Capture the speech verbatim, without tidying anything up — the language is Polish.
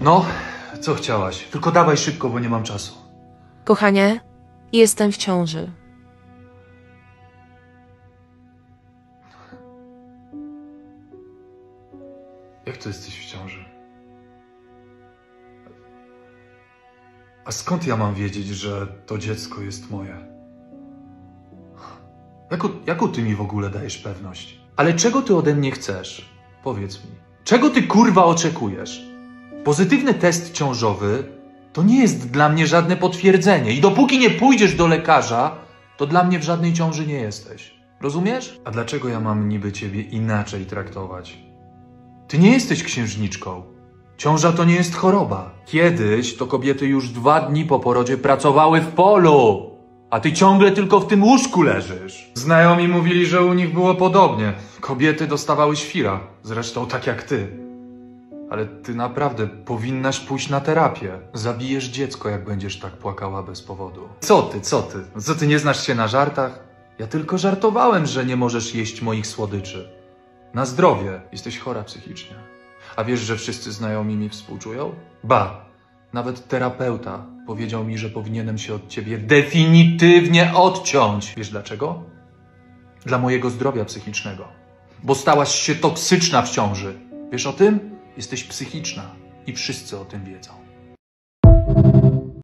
No, co chciałaś? Tylko dawaj szybko, bo nie mam czasu. Kochanie, jestem w ciąży. Jak to jesteś w ciąży? A skąd ja mam wiedzieć, że to dziecko jest moje? Jaką, jaką ty mi w ogóle dajesz pewność? Ale czego ty ode mnie chcesz? Powiedz mi. Czego ty kurwa oczekujesz? Pozytywny test ciążowy to nie jest dla mnie żadne potwierdzenie. I dopóki nie pójdziesz do lekarza, to dla mnie w żadnej ciąży nie jesteś. Rozumiesz? A dlaczego ja mam niby ciebie inaczej traktować? Ty nie jesteś księżniczką. Ciąża to nie jest choroba. Kiedyś to kobiety już dwa dni po porodzie pracowały w polu, a ty ciągle tylko w tym łóżku leżysz. Znajomi mówili, że u nich było podobnie. Kobiety dostawały świra, zresztą tak jak ty. Ale ty naprawdę powinnaś pójść na terapię. Zabijesz dziecko, jak będziesz tak płakała bez powodu. Co ty, co ty? Co ty, nie znasz się na żartach? Ja tylko żartowałem, że nie możesz jeść moich słodyczy. Na zdrowie. Jesteś chora psychicznie. A wiesz, że wszyscy znajomi mi współczują? Ba, nawet terapeuta powiedział mi, że powinienem się od ciebie definitywnie odciąć. Wiesz dlaczego? Dla mojego zdrowia psychicznego. Bo stałaś się toksyczna w ciąży. Wiesz o tym? Jesteś psychiczna i wszyscy o tym wiedzą.